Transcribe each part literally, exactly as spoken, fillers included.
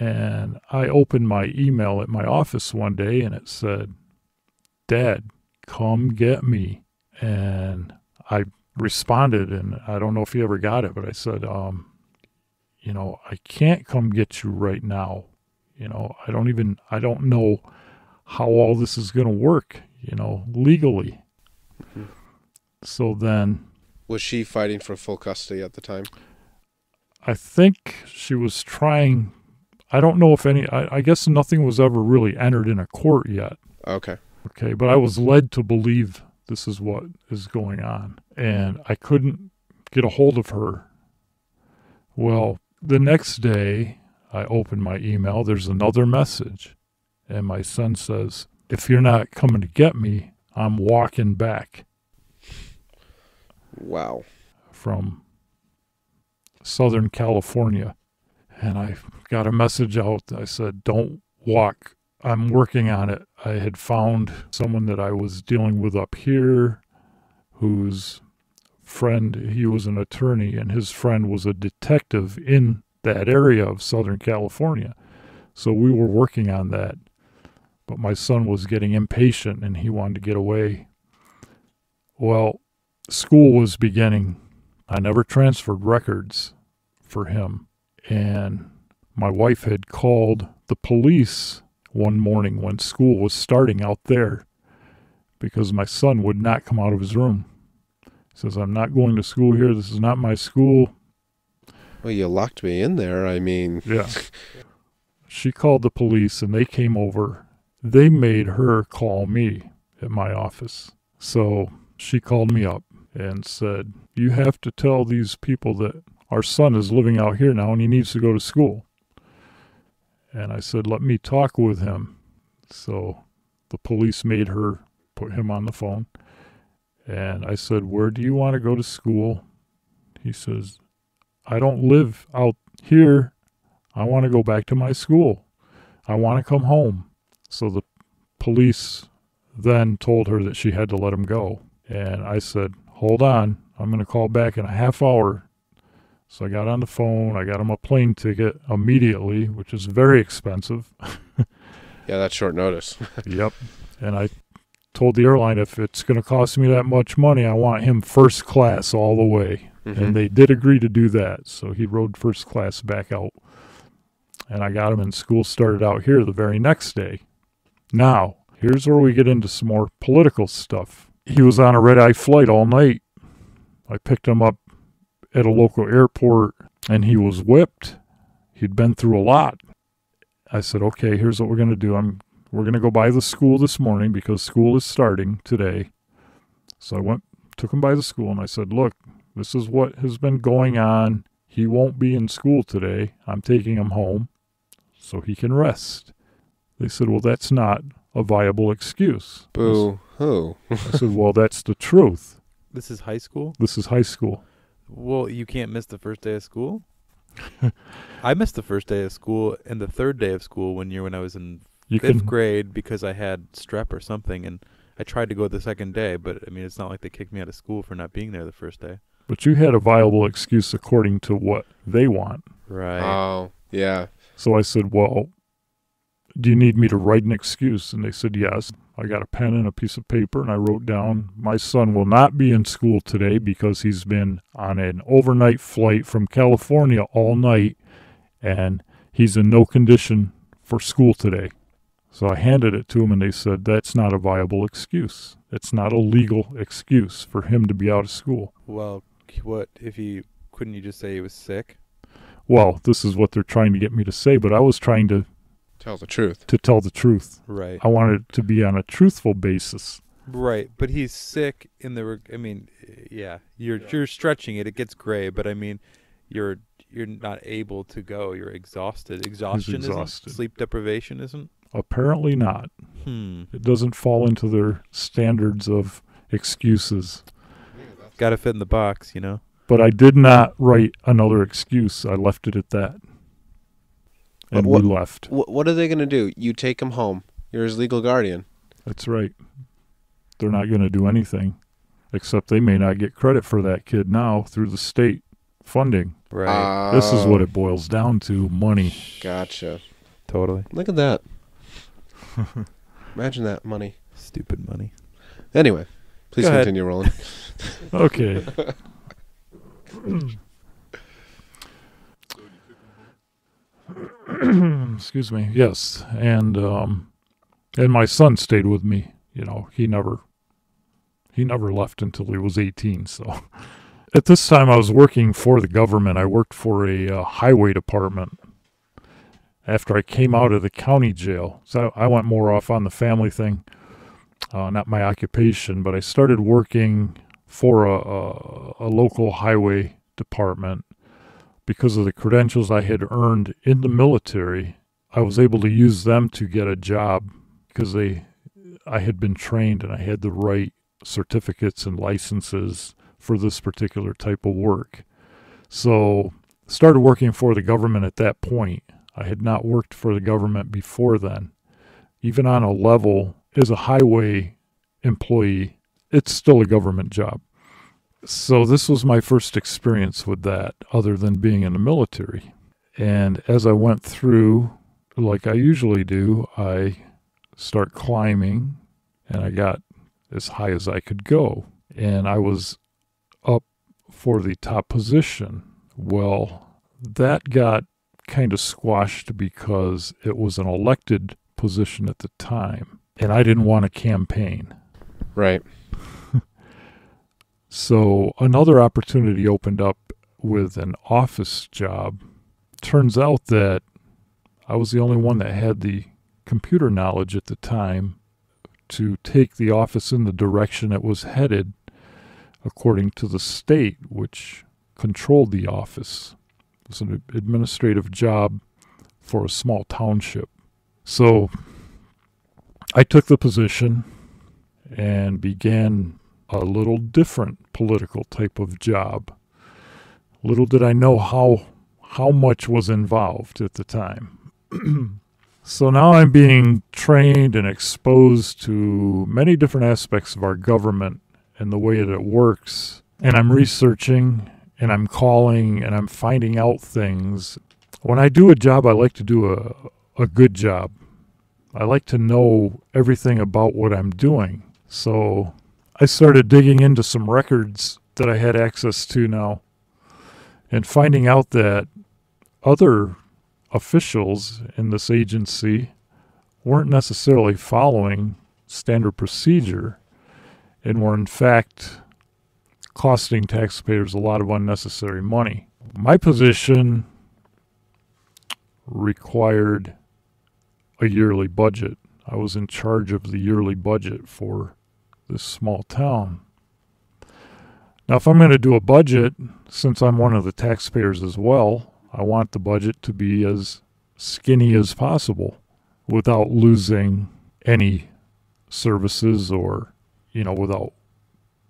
And I opened my email at my office one day, and it said, "Dad, come get me." And I responded, and I don't know if you ever got it, but I said, um, you know, I can't come get you right now. You know, I don't even, I don't know how all this is going to work, you know, legally. Mm-hmm. So then... Was she fighting for full custody at the time? I think she was trying... I don't know if any, I, I guess nothing was ever really entered in a court yet. Okay. Okay, but I was led to believe this is what is going on. And I couldn't get a hold of her. Well, the next day, I opened my email. There's another message. And my son says, "If you're not coming to get me, I'm walking back." Wow. From Southern California. And I got a message out. I said, "Don't walk. I'm working on it." I had found someone that I was dealing with up here whose friend, he was an attorney, and his friend was a detective in that area of Southern California. So we were working on that. But my son was getting impatient, and he wanted to get away. Well, school was beginning. I never transferred records for him. And my wife had called the police one morning when school was starting out there because my son would not come out of his room. He says, "I'm not going to school here. This is not my school." Well, you locked me in there. I mean... Yeah. She called the police, and they came over. They made her call me at my office. So she called me up and said, "You have to tell these people that our son is living out here now, and he needs to go to school." And I said, "Let me talk with him." So the police made her put him on the phone. And I said, "Where do you want to go to school?" He says, "I don't live out here. I want to go back to my school. I want to come home." So the police then told her that she had to let him go. And I said, "Hold on. I'm going to call back in a half hour." So I got on the phone, I got him a plane ticket immediately, which is very expensive. Yeah, that's short notice. Yep. And I told the airline, if it's going to cost me that much money, I want him first class all the way. Mm-hmm. And they did agree to do that. So he rode first class back out. And I got him, and school started out here the very next day. Now, here's where we get into some more political stuff. He was on a red-eye flight all night. I picked him up at a local airport, and he was whipped. He'd been through a lot. I said, "Okay, here's what we're going to do. I'm, we're going to go by the school this morning because school is starting today." So I went, took him by the school, and I said, "Look, this is what has been going on. He won't be in school today. I'm taking him home so he can rest." They said, "Well, that's not a viable excuse." Boo-hoo. I said, "Well, that's the truth." This is high school? This is high school. Well, you can't miss the first day of school. I missed the first day of school and the third day of school one year when I was in you fifth can... grade because I had strep or something, and I tried to go the second day, but I mean, it's not like they kicked me out of school for not being there the first day. But you had a viable excuse according to what they want. Right. Oh, yeah. So I said, "Well, do you need me to write an excuse?" And they said, "Yes." I got a pen and a piece of paper, and I wrote down, "My son will not be in school today because he's been on an overnight flight from California all night, and he's in no condition for school today." So I handed it to him, and they said, "That's not a viable excuse. It's not a legal excuse for him to be out of school." Well, what if he, couldn't you just say he was sick? Well, this is what they're trying to get me to say, but I was trying to tell the truth. To tell the truth. Right. I wanted it to be on a truthful basis. Right. But he's sick in the, reg I mean, yeah, you're, yeah. you're stretching it. It gets gray, but I mean, you're, you're not able to go. You're exhausted. Exhaustion exhausted. Isn't? Sleep deprivation isn't? Apparently not. Hmm. It doesn't fall into their standards of excuses. Yeah, got to fit in the box, you know? But I did not write another excuse. I left it at that. And what, we left. What are they going to do? You take him home. You're his legal guardian. That's right. They're not going to do anything, except they may not get credit for that kid now through the state funding. Right. Uh, this is what it boils down to, money. Gotcha. Totally. Look at that. Imagine that money. Stupid money. Anyway, please Go continue ahead. Rolling. Okay. Excuse me. Yes, and um, and my son stayed with me. You know, he never he never left until he was eighteen. So, at this time, I was working for the government. I worked for a uh, highway department. After I came out of the county jail, so I, I went more off on the family thing, uh, not my occupation. But I started working for a, a, a local highway department. Because of the credentials I had earned in the military, I was able to use them to get a job because they, I had been trained and I had the right certificates and licenses for this particular type of work. So started working for the government at that point. I had not worked for the government before then. Even on a level, as a highway employee, it's still a government job. So this was my first experience with that, other than being in the military. And as I went through, like I usually do, I start climbing, and I got as high as I could go. And I was up for the top position. Well, that got kind of squashed because it was an elected position at the time, and I didn't want to campaign. Right. So another opportunity opened up with an office job. Turns out that I was the only one that had the computer knowledge at the time to take the office in the direction it was headed, according to the state, which controlled the office. It was an administrative job for a small township. So I took the position and began a little different political type of job. Little did I know how how much was involved at the time. So now I'm being trained and exposed to many different aspects of our government and the way that it works. And I'm researching, and I'm calling, and I'm finding out things. When I do a job, I like to do a, a good job. I like to know everything about what I'm doing. So I started digging into some records that I had access to now and finding out that other officials in this agency weren't necessarily following standard procedure and were in fact costing taxpayers a lot of unnecessary money. My position required a yearly budget. I was in charge of the yearly budget for this small town. Now, if I'm going to do a budget, since I'm one of the taxpayers as well, I want the budget to be as skinny as possible without losing any services or, you know, without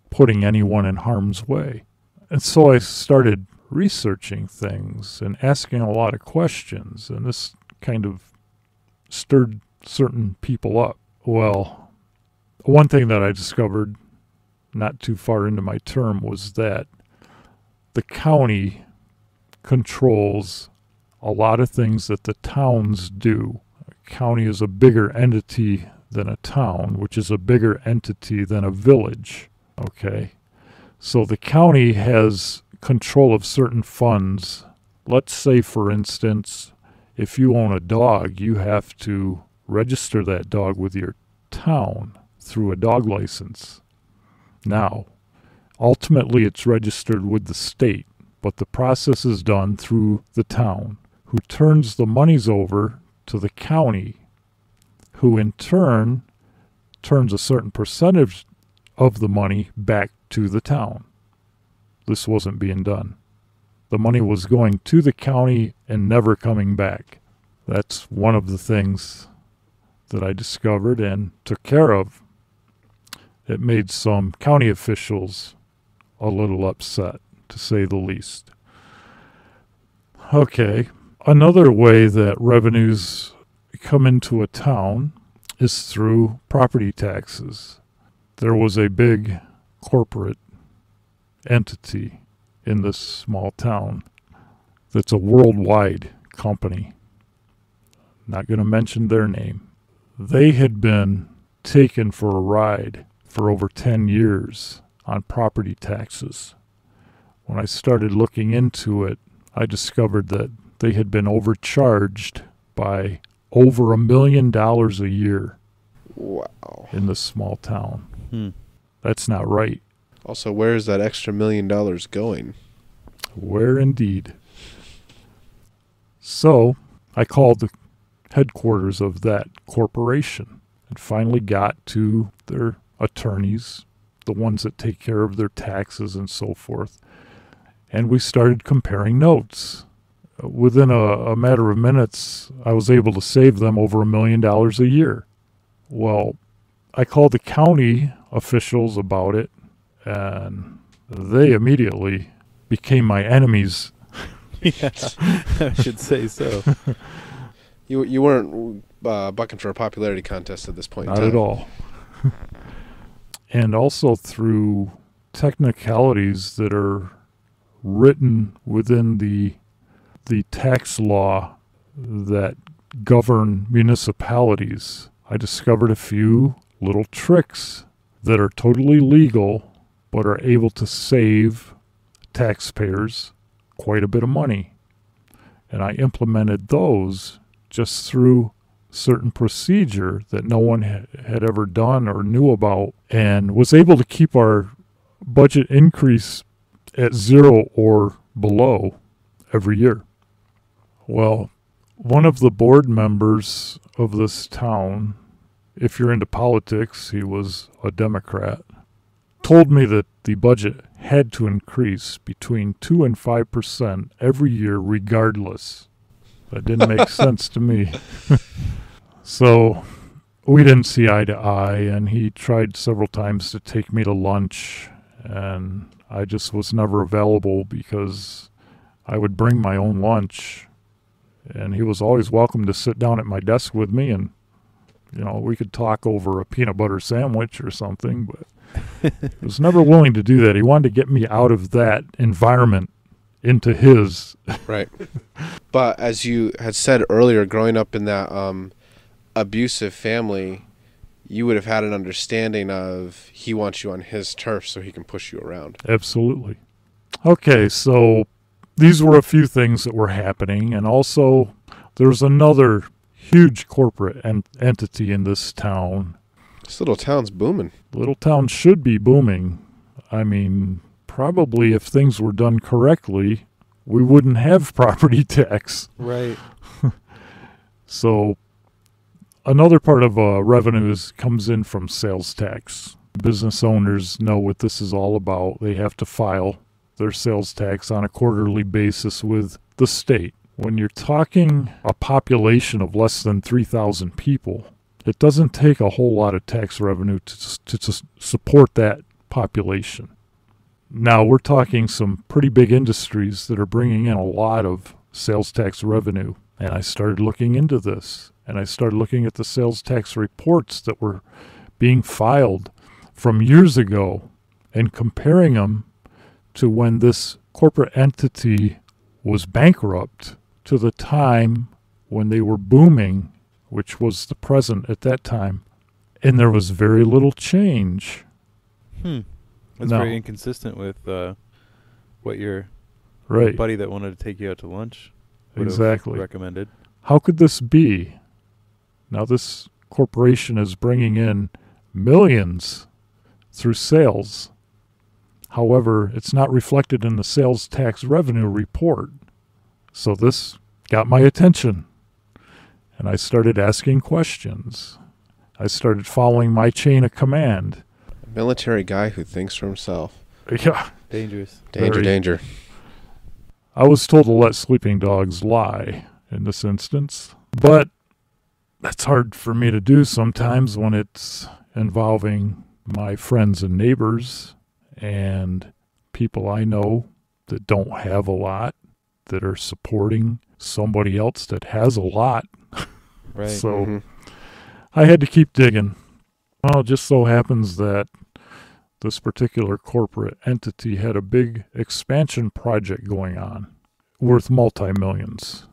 putting anyone in harm's way. And so I started researching things and asking a lot of questions, and this kind of stirred certain people up. Well, one thing that I discovered not too far into my term was that the county controls a lot of things that the towns do. A county is a bigger entity than a town, which is a bigger entity than a village. Okay, so the county has control of certain funds. Let's say, for instance, if you own a dog, you have to register that dog with your town through a dog license. Now, ultimately it's registered with the state, but the process is done through the town, who turns the monies over to the county, who in turn turns a certain percentage of the money back to the town. This wasn't being done. The money was going to the county and never coming back. That's one of the things that I discovered and took care of. It made some county officials a little upset, to say the least. Okay, another way that revenues come into a town is through property taxes. There was a big corporate entity in this small town that's a worldwide company, not going to mention their name. They had been taken for a ride for over ten years on property taxes. When I started looking into it, I discovered that they had been overcharged by over a million dollars a year. Wow. In this small town. Hmm. That's not right. Also, where is that extra million dollars going? Where indeed. So I called the headquarters of that corporation and finally got to their attorneys, the ones that take care of their taxes and so forth. And we started comparing notes. Within a, a matter of minutes, I was able to save them over a million dollars a year. Well, I called the county officials about it, and they immediately became my enemies. Yeah, I should say so. You you weren't uh, bucking for a popularity contest at this point in time. Not at all. And also through technicalities that are written within the the tax law that govern municipalities, I discovered a few little tricks that are totally legal but are able to save taxpayers quite a bit of money. And I implemented those just through certain procedure that no one had ever done or knew about, and was able to keep our budget increase at zero or below every year. Well, one of the board members of this town, if you're into politics, he was a Democrat, told me that the budget had to increase between two and five percent every year regardless. That didn't make sense to me. So we didn't see eye to eye, and he tried several times to take me to lunch, and I just was never available because I would bring my own lunch, and he was always welcome to sit down at my desk with me, and you know, we could talk over a peanut butter sandwich or something, but he was never willing to do that. He wanted to get me out of that environment into his. Right. But as you had said earlier, growing up in that um, abusive family, you would have had an understanding of he wants you on his turf so he can push you around. Absolutely. Okay, so these were a few things that were happening, and also there's another huge corporate en entity in this town. This little town's booming. Little town should be booming. I mean, probably if things were done correctly, we wouldn't have property tax. Right. So another part of uh, revenues comes in from sales tax. Business owners know what this is all about. They have to file their sales tax on a quarterly basis with the state. When you're talking a population of less than three thousand people, it doesn't take a whole lot of tax revenue to, to, to support that population. Now, we're talking some pretty big industries that are bringing in a lot of sales tax revenue. And I started looking into this, and I started looking at the sales tax reports that were being filed from years ago and comparing them to when this corporate entity was bankrupt to the time when they were booming, which was the present at that time, and there was very little change. Hmm. That's now, very inconsistent with uh, what your right. buddy that wanted to take you out to lunch would exactly. have recommended. How could this be? Now this corporation is bringing in millions through sales. However, it's not reflected in the sales tax revenue report. So this got my attention, and I started asking questions. I started following my chain of command. A military guy who thinks for himself. Yeah. Dangerous. Danger, Very. danger. I was told to let sleeping dogs lie in this instance, but that's hard for me to do sometimes when it's involving my friends and neighbors and people I know that don't have a lot, that are supporting somebody else that has a lot. Right. So mm-hmm. I had to keep digging. Well, it just so happens that this particular corporate entity had a big expansion project going on worth multi-millions.